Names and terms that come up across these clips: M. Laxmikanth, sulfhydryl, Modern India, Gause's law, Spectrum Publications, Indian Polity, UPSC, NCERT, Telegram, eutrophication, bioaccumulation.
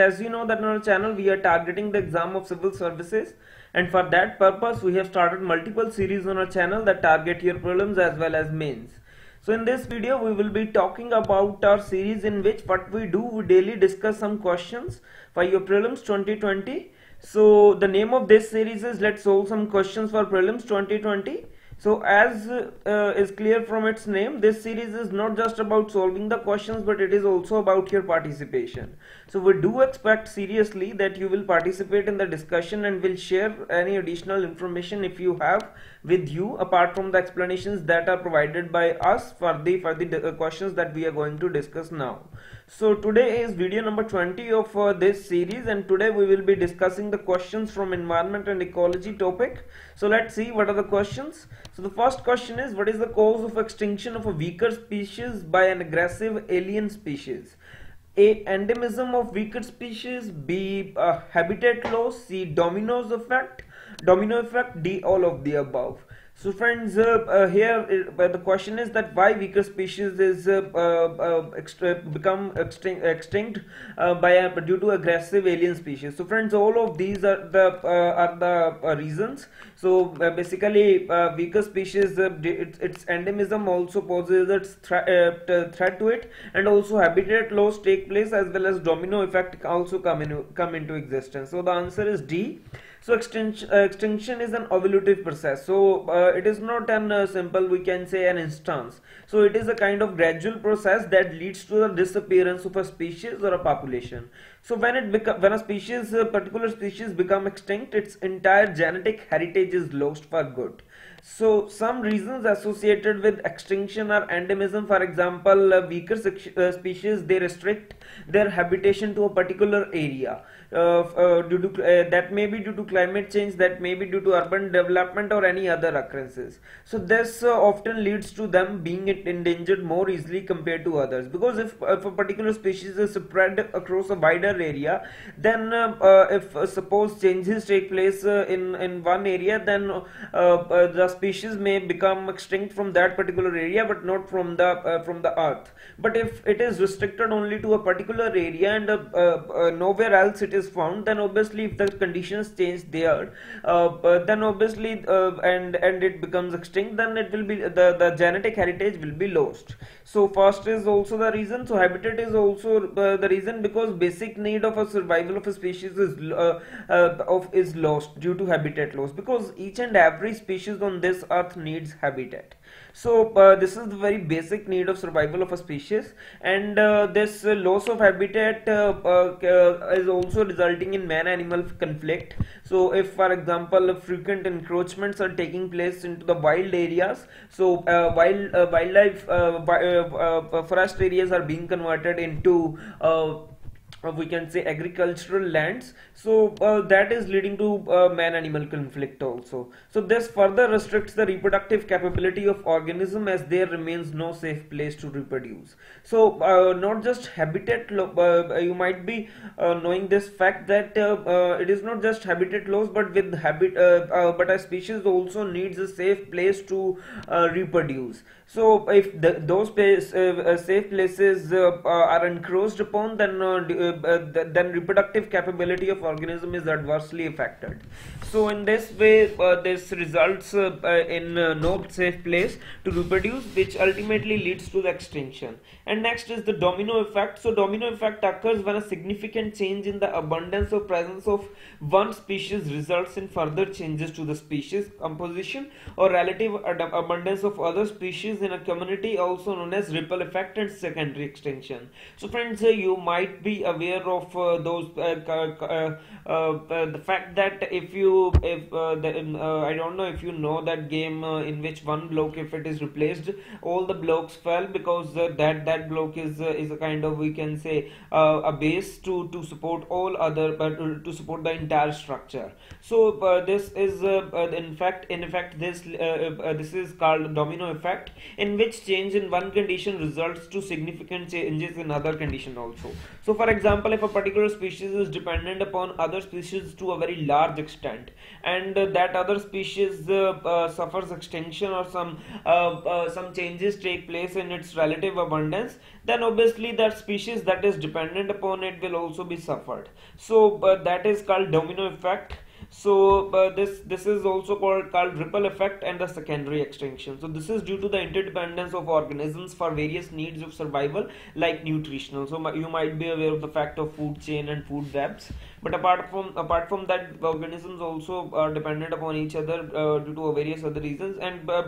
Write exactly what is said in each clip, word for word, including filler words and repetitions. As you know that in our channel we are targeting the exam of civil services, and for that purpose we have started multiple series on our channel that target your prelims as well as mains. So in this video we will be talking about our series in which what we do, we daily discuss some questions for your prelims twenty twenty. So the name of this series is Let's Solve Some Questions for Prelims twenty twenty. So as uh, is clear from its name, this series is not just about solving the questions, but it is also about your participation. So we do expect seriously that you will participate in the discussion and will share any additional information if you have with you, apart from the explanations that are provided by us for the, for the questions that we are going to discuss now. So today is video number twenty of uh, this series, and today we will be discussing the questions from environment and ecology topic. So let's see what are the questions. So the first question is, what is the cause of extinction of a weaker species by an aggressive alien species? A. Endemism of weaker species. B. Uh, habitat loss. C. Dominoes effect. Domino effect. D. All of the above. So friends, uh, uh, here uh, the question is that why weaker species is uh, uh, uh, become extinct, extinct uh, by uh, due to aggressive alien species. So friends, all of these are the uh, are the uh, reasons. So uh, basically, uh, weaker species, uh, its, its endemism also poses its thre uh, threat to it, and also habitat loss take place as well as domino effect also come in come into existence. So the answer is D. So extinction, uh, extinction is an evolutive process. So uh, it is not an uh, simple, we can say, an instance. So it is a kind of gradual process that leads to the disappearance of a species or a population. So when it become, when a species, a particular species become extinct, its entire genetic heritage is lost for good. So some reasons associated with extinction are endemism. For example, uh, weaker uh, species, they restrict their habitation to a particular area. Uh, uh, due to, uh, that may be due to climate change, that may be due to urban development or any other occurrences. So this uh, often leads to them being endangered more easily compared to others, because if, if a particular species is spread across a wider area, then uh, uh, if uh, suppose changes take place uh, in, in one area, then uh, uh, the species may become extinct from that particular area but not from the uh, from the earth. But if it is restricted only to a particular area and uh, uh, uh, nowhere else it is found, then obviously if the conditions change there, uh, uh, then obviously uh, and and it becomes extinct, then it will be the, the genetic heritage will be lost. So first is also the reason. So habitat is also uh, the reason, because basic need of a survival of a species is uh, uh, of is lost due to habitat loss, because each and every species on this earth needs habitat. So uh, this is the very basic need of survival of a species, and uh, this uh, loss of habitat uh, uh, is also resulting in man-animal conflict. So if, for example, frequent encroachments are taking place into the wild areas, so uh, wild uh, wildlife uh, uh, uh, forest areas are being converted into uh, we can say agricultural lands. So uh, that is leading to uh, man-animal conflict also. So this further restricts the reproductive capability of organism, as there remains no safe place to reproduce. So uh, not just habitat loss, uh, you might be uh, knowing this fact that uh, uh, it is not just habitat loss, but with habit uh, uh, but a species also needs a safe place to uh, reproduce. So if the, those place, uh, safe places uh, are encroached upon, then uh, Uh, th then reproductive capability of organism is adversely affected. So in this way uh, this results uh, uh, in uh, no safe place to reproduce, which ultimately leads to the extinction. And next is the domino effect. So domino effect occurs when a significant change in the abundance or presence of one species results in further changes to the species composition or relative ad abundance of other species in a community, also known as ripple effect and secondary extinction. So friends, uh, you might be aware of uh, those uh, uh, uh, uh, the fact that if you if uh, the, uh, I don't know if you know that game uh, in which one block, if it is replaced, all the blocks fell, because uh, that that block is uh, is a kind of, we can say, uh, a base to to support all other but uh, to support the entire structure. So uh, this is uh, uh, in fact in effect this uh, uh, this is called domino effect, in which change in one condition results to significant changes in other condition also. So for example, example, if a particular species is dependent upon other species to a very large extent, and uh, that other species uh, uh, suffers extinction or some uh, uh, some changes take place in its relative abundance, then obviously that species that is dependent upon it will also be suffered. So uh, that is called domino effect. So uh, this this is also called called ripple effect and the secondary extinction. So this is due to the interdependence of organisms for various needs of survival, like nutritional. So you might be aware of the fact of food chain and food webs. But apart from apart from that, organisms also are dependent upon each other uh, due to various other reasons. And uh,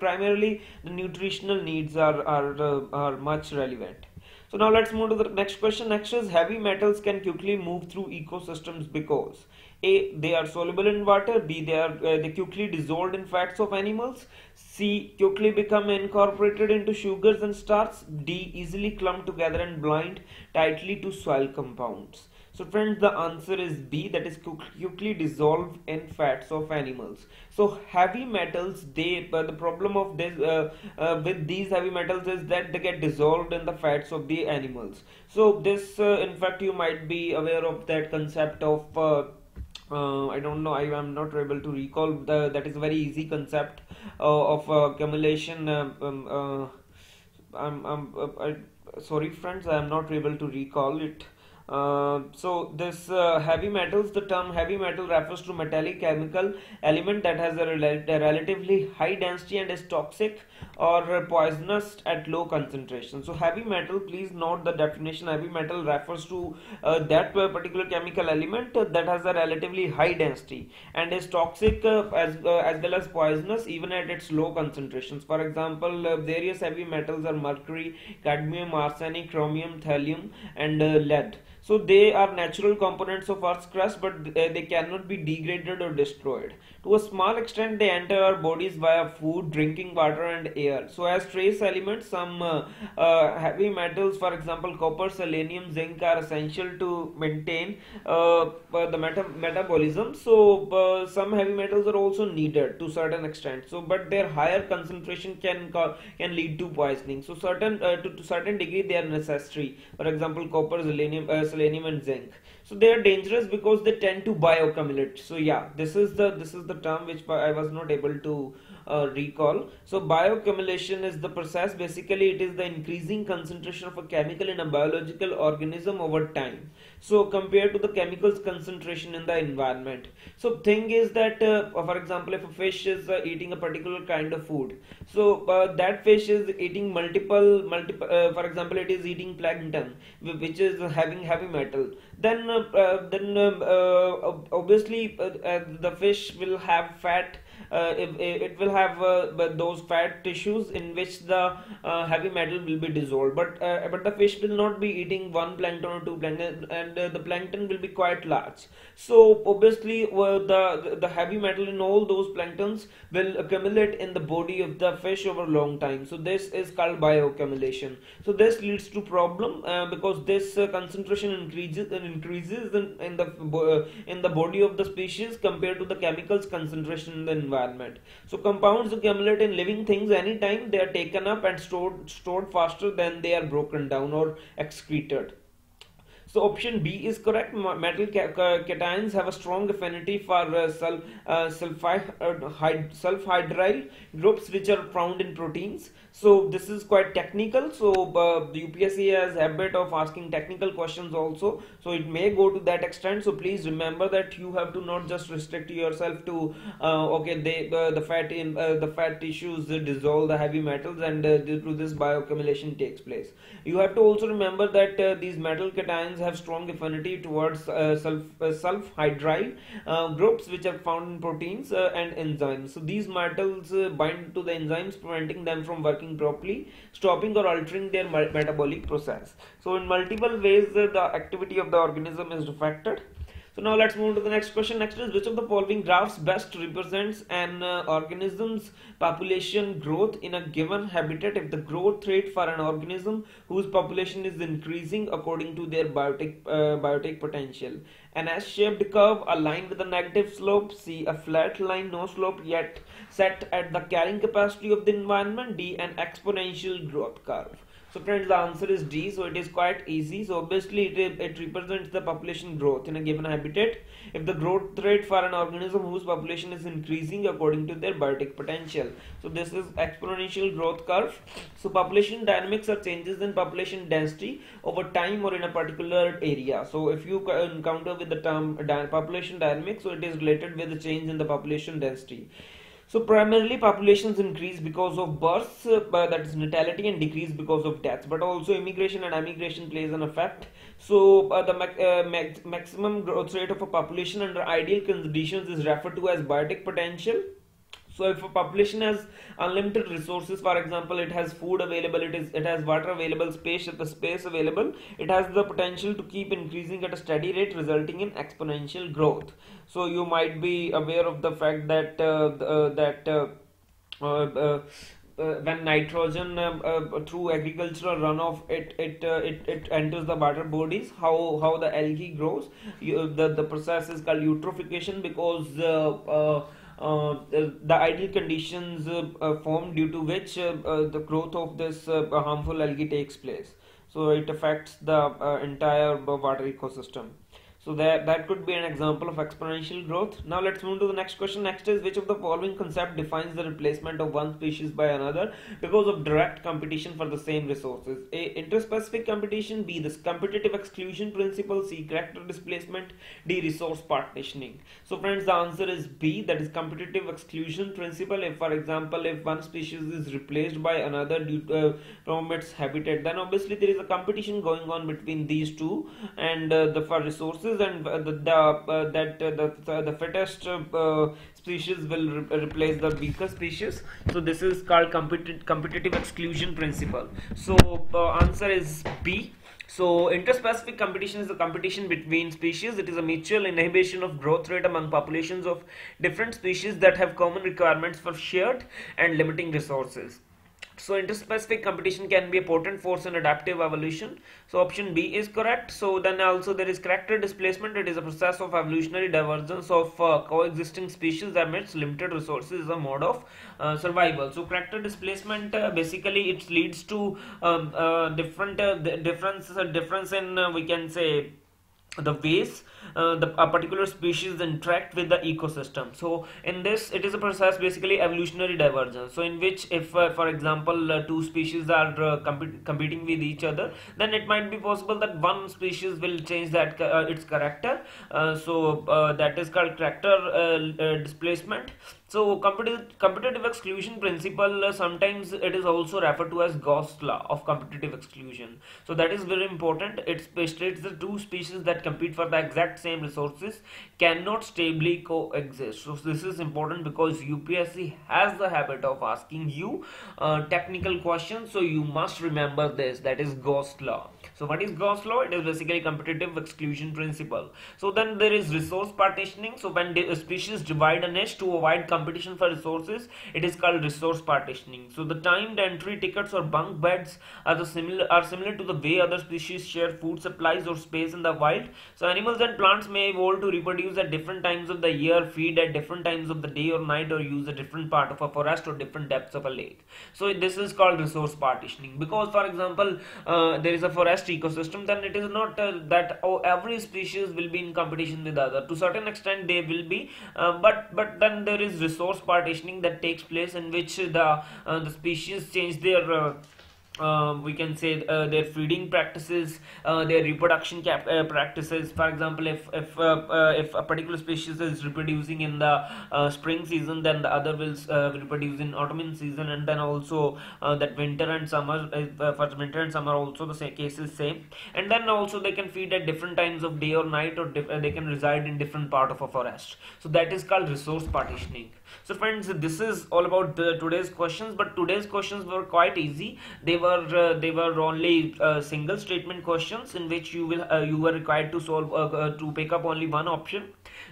primarily, the nutritional needs are are uh, are much relevant. So now let's move to the next question. Next is, heavy metals can quickly move through ecosystems because A. they are soluble in water, B. they are uh, they quickly dissolved in fats of animals, C. quickly become incorporated into sugars and starches, D. easily clumped together and bind tightly to soil compounds. So friends, the answer is B, that is quickly dissolved in fats of animals. So heavy metals, they uh, the problem of this uh, uh, with these heavy metals is that they get dissolved in the fats of the animals. So this uh, in fact you might be aware of that concept of uh, Uh, I don't know, I am not able to recall, the, that is a very easy concept uh, of uh, accumulation. Uh, um, uh, I'm, I'm uh, I, sorry friends, I am not able to recall it. Uh, so this uh, heavy metals, the term heavy metal refers to metallic chemical element that has a, rel a relatively high density and is toxic or poisonous at low concentration. So heavy metal, please note the definition, heavy metal refers to uh, that particular chemical element that has a relatively high density and is toxic uh, as, uh, as well as poisonous even at its low concentrations. For example, uh, various heavy metals are mercury, cadmium, arsenic, chromium, thallium and uh, lead. So they are natural components of Earth's crust, but they cannot be degraded or destroyed. To a small extent, they enter our bodies via food, drinking water and air. So as trace elements, some uh, uh, heavy metals, for example copper, selenium, zinc, are essential to maintain uh, the meta metabolism. So uh, some heavy metals are also needed to a certain extent. So but their higher concentration can can lead to poisoning. So certain uh, to, to certain degree they are necessary. For example, copper, selenium, uh, selenium and zinc. So they are dangerous because they tend to bioaccumulate. So yeah, this is the this is the term which I was not able to uh, recall. So bioaccumulation is the process. Basically, it is the increasing concentration of a chemical in a biological organism over time. So compared to the chemicals concentration in the environment. So thing is that uh, for example, if a fish is uh, eating a particular kind of food, so uh, that fish is eating multiple multiple. Uh, for example, it is eating plankton, which is having heavy metal. Then uh, Uh, then uh, uh, obviously uh, uh, the fish will have fat, uh, it, it will have uh, those fat tissues in which the uh, heavy metal will be dissolved, but uh, but the fish will not be eating one plankton or two plankton, and uh, the plankton will be quite large. So obviously uh, the the heavy metal in all those planktons will accumulate in the body of the fish over a long time. So this is called bioaccumulation. So this leads to problem uh, because this uh, concentration increases and increases In, in the uh, in the body of the species compared to the chemicals concentration in the environment. So compounds accumulate in living things anytime they are taken up and stored stored faster than they are broken down or excreted. So option B is correct. Metal cations have a strong affinity for uh, sul uh, sulfhydryl groups, which are found in proteins. So this is quite technical. So uh, the U P S C has a habit of asking technical questions also. So it may go to that extent. So please remember that you have to not just restrict yourself to uh, okay, they, uh, the fat in uh, the fat tissues dissolve the heavy metals, and uh, through this bioaccumulation takes place. You have to also remember that uh, these metal cations have strong affinity towards uh, sulf uh, sulfhydryl uh, groups, which are found in proteins uh, and enzymes. So these metals uh, bind to the enzymes, preventing them from working properly, stopping or altering their metabolic process. So in multiple ways uh, the activity of the organism is affected. So now let's move to the next question. Next is, which of the following graphs best represents an uh, organism's population growth in a given habitat if the growth rate for an organism whose population is increasing according to their biotic, uh, biotic potential? An S-shaped curve, a line with a negative slope, C, a flat line, no slope yet set at the carrying capacity of the environment, D, an exponential growth curve. So friends, the answer is D. So it is quite easy. So obviously it, it represents the population growth in a given habitat. If the growth rate for an organism whose population is increasing according to their biotic potential. So this is exponential growth curve. So population dynamics are changes in population density over time or in a particular area. So if you encounter with the term population dynamics, so it is related with the change in the population density. So primarily populations increase because of births, uh, that is natality, and decrease because of deaths, but also immigration and emigration plays an effect. So uh, the ma uh, ma maximum growth rate of a population under ideal conditions is referred to as biotic potential. So if a population has unlimited resources, for example, it has food available, it is it has water available, space at the space available, it has the potential to keep increasing at a steady rate, resulting in exponential growth. So you might be aware of the fact that uh, uh, that uh, uh, uh, Uh, when nitrogen uh, uh, through agricultural runoff it it, uh, it it enters the water bodies, how how the algae grows, you, the the process is called eutrophication, because uh, uh, uh, the, the ideal conditions uh, uh, form due to which uh, uh, the growth of this uh, harmful algae takes place. So it affects the uh, entire water ecosystem. So that, that could be an example of exponential growth. Now let's move to the next question. Next is, which of the following concept defines the replacement of one species by another because of direct competition for the same resources? A. Interspecific competition. B. This competitive exclusion principle. C. Character displacement. D. Resource partitioning. So friends, the answer is B, that is competitive exclusion principle. If, for example, if one species is replaced by another due to, uh, from its habitat, then obviously there is a competition going on between these two and uh, the for resources, and the, the uh, that uh, the the fittest uh, species will re replace the weaker species. So this is called competitive competitive exclusion principle. So uh, answer is B. So interspecific competition is the competition between species. It is a mutual inhibition of growth rate among populations of different species that have common requirements for shared and limiting resources. So interspecific competition can be a potent force in adaptive evolution. So option B is correct. So then also there is character displacement. It is a process of evolutionary divergence of uh, coexisting species amidst limited resources as a mode of uh, survival. So character displacement, uh, basically it leads to um, uh, different uh, difference uh, difference in uh, we can say the ways uh, the a particular species interact with the ecosystem. So in this, it is a process basically evolutionary divergence. So in which if uh, for example uh, two species are uh, comp competing with each other, then it might be possible that one species will change that uh, its character. Uh, so uh, that is called character uh, uh, displacement. So competitive, competitive exclusion principle, uh, sometimes it is also referred to as Gause's law of competitive exclusion. So that is very important. It states the two species that compete for the exact same resources cannot stably coexist. So this is important because U P S C has the habit of asking you uh, technical questions. So you must remember this, that is Gause's law. So what is Gause's law? It is basically competitive exclusion principle. So then there is resource partitioning. So when species divide a niche to avoid competition competition for resources, it is called resource partitioning. So the timed entry tickets or bunk beds are the similar are similar to the way other species share food supplies or space in the wild. So animals and plants may evolve to reproduce at different times of the year, feed at different times of the day or night, or use a different part of a forest or different depths of a lake. So this is called resource partitioning, because for example uh, there is a forest ecosystem, then it is not uh, that oh, every species will be in competition with other. To certain extent they will be, uh, but but then there is resource partitioning that takes place, in which the uh, the species change their uh Um, we can say uh, their feeding practices, uh, their reproduction cap uh, practices. For example, if if uh, uh, if a particular species is reproducing in the uh, spring season, then the other will uh, reproduce in autumn season, and then also uh, that winter and summer uh, for winter and summer also the same case is same. And then also they can feed at different times of day or night, or uh, they can reside in different part of a forest. So that is called resource partitioning. So friends, this is all about the, today's questions, but today's questions were quite easy. They were Uh, they were only uh, single statement questions, in which you will uh, you were required to solve uh, uh, to pick up only one option.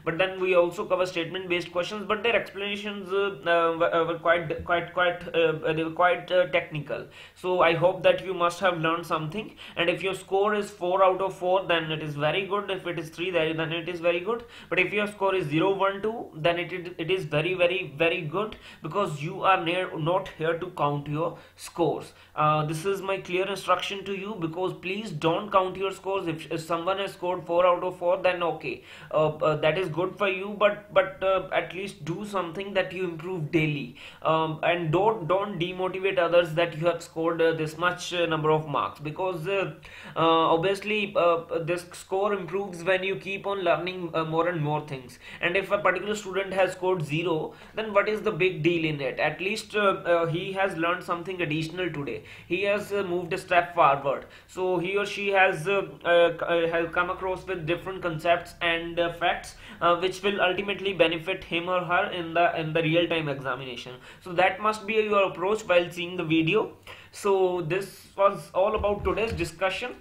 But then we also cover statement based questions, but their explanations uh, uh, were quite quite quite uh, they were quite uh, technical. So I hope that you must have learned something, and if your score is four out of four, then it is very good. If it is three, then it is very good. But if your score is zero, one, two, then it, it is very very very good, because you are near, not here to count your scores. Uh, this is my clear instruction to you, because please don't count your scores. If, if someone has scored four out of four, then okay, uh, uh, that is good for you, but but uh, at least do something that you improve daily, um, and don't don't demotivate others that you have scored uh, this much uh, number of marks, because uh, uh, obviously uh, this score improves when you keep on learning uh, more and more things. And if a particular student has scored zero, then what is the big deal in it? At least uh, uh, he has learned something additional today. He has uh, moved a step forward, so he or she has uh, uh, has come across with different concepts and uh, facts uh, which will ultimately benefit him or her in the in the real time examination. So that must be your approach while seeing the video. So this was all about today's discussion.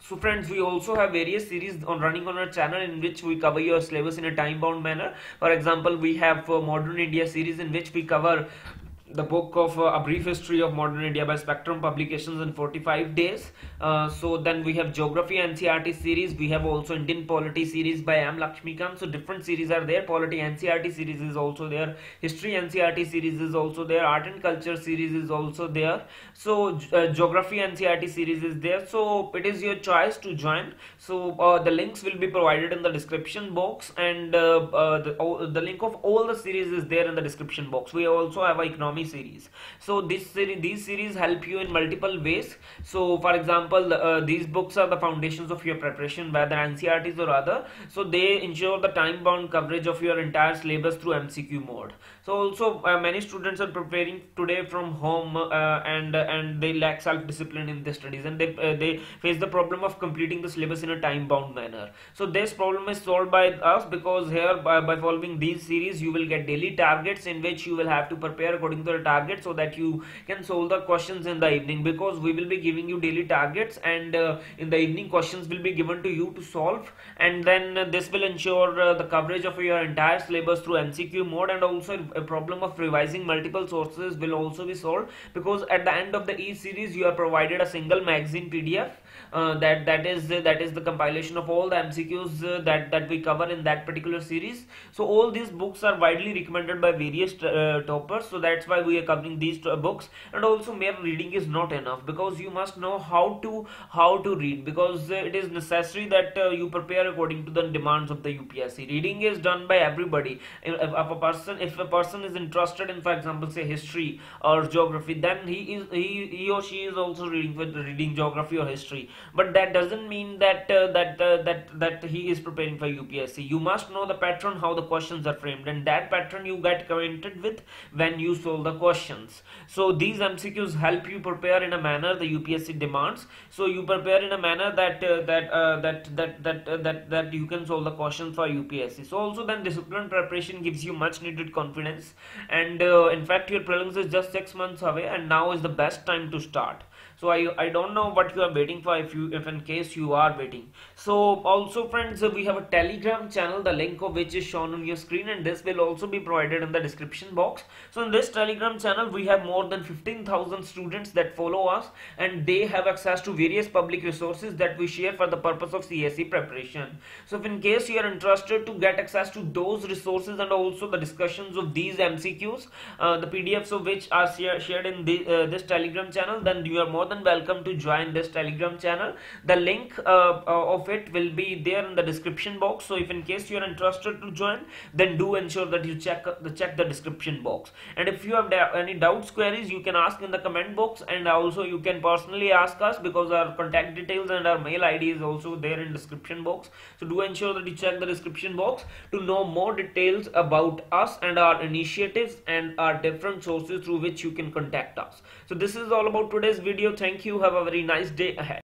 So friends, we also have various series on running on our channel in which we cover your syllabus in a time bound manner. For example, we have uh, Modern India series, in which we cover the book of uh, A Brief History of Modern India by Spectrum Publications in forty-five days. Uh, so then we have Geography N C E R T series. We have also Indian Polity series by M. Laxmikanth. So different series are there. Polity N C E R T series is also there. History N C E R T series is also there. Art and Culture series is also there. So uh, Geography N C E R T series is there. So it is your choice to join. So uh, the links will be provided in the description box, and uh, uh, the, oh, the link of all the series is there in the description box. We also have economic series. So this series, these series help you in multiple ways. So for example, uh, these books are the foundations of your preparation, whether N C E R Ts or other. So they ensure the time bound coverage of your entire syllabus through M C Q mode. So also uh, many students are preparing today from home, uh, and uh, and they lack self discipline in their studies, and they uh, they face the problem of completing the syllabus in a time bound manner. So this problem is solved by us, because here by, by following these series you will get daily targets in which you will have to prepare according to the target, so that you can solve the questions in the evening, because we will be giving you daily targets, and uh, in the evening questions will be given to you to solve, and then uh, this will ensure uh, the coverage of your entire syllabus through M C Q mode. And also a problem of revising multiple sources will also be solved, because at the end of the e-series you are provided a single magazine P D F uh, that that is uh, that is the compilation of all the M C Qs uh, that that we cover in that particular series. So all these books are widely recommended by various uh, toppers, so that's why we are covering these books. And also mere reading is not enough, because you must know how to how to read, because it is necessary that uh, you prepare according to the demands of the U P S C. Reading is done by everybody. If, if a person if a person is interested in, for example, say history or geography, then he is he, he or she is also reading with reading geography or history, but that doesn't mean that uh, that uh, that that he is preparing for U P S C. You must know the pattern, how the questions are framed, and that pattern you get acquainted with when you solve the questions. So these M C Qs help you prepare in a manner the U P S C demands. So you prepare in a manner that uh, that, uh, that that that uh, that that you can solve the questions for U P S C. So also then disciplined preparation gives you much needed confidence, and uh, in fact your prelims is just six months away, and now is the best time to start. So I, I don't know what you are waiting for, if you if in case you are waiting. So also friends, we have a Telegram channel, the link of which is shown on your screen, and this will also be provided in the description box. So in this Telegram channel we have more than fifteen thousand students that follow us, and they have access to various public resources that we share for the purpose of C S E preparation. So if in case you are interested to get access to those resources and also the discussions of these M C Qs, uh, the P D Fs of which are share, shared in the, uh, this Telegram channel, then you are more than welcome to join this Telegram channel. The link uh, uh, of it will be there in the description box. So if in case you are interested to join, then do ensure that you check the check the description box. And if you have any doubts, queries, you can ask in the comment box, and also you can personally ask us, because our contact details and our mail I D is also there in description box. So do ensure that you check the description box to know more details about us and our initiatives and our different sources through which you can contact us. So this is all about today's video. Thank you. Have a very nice day ahead.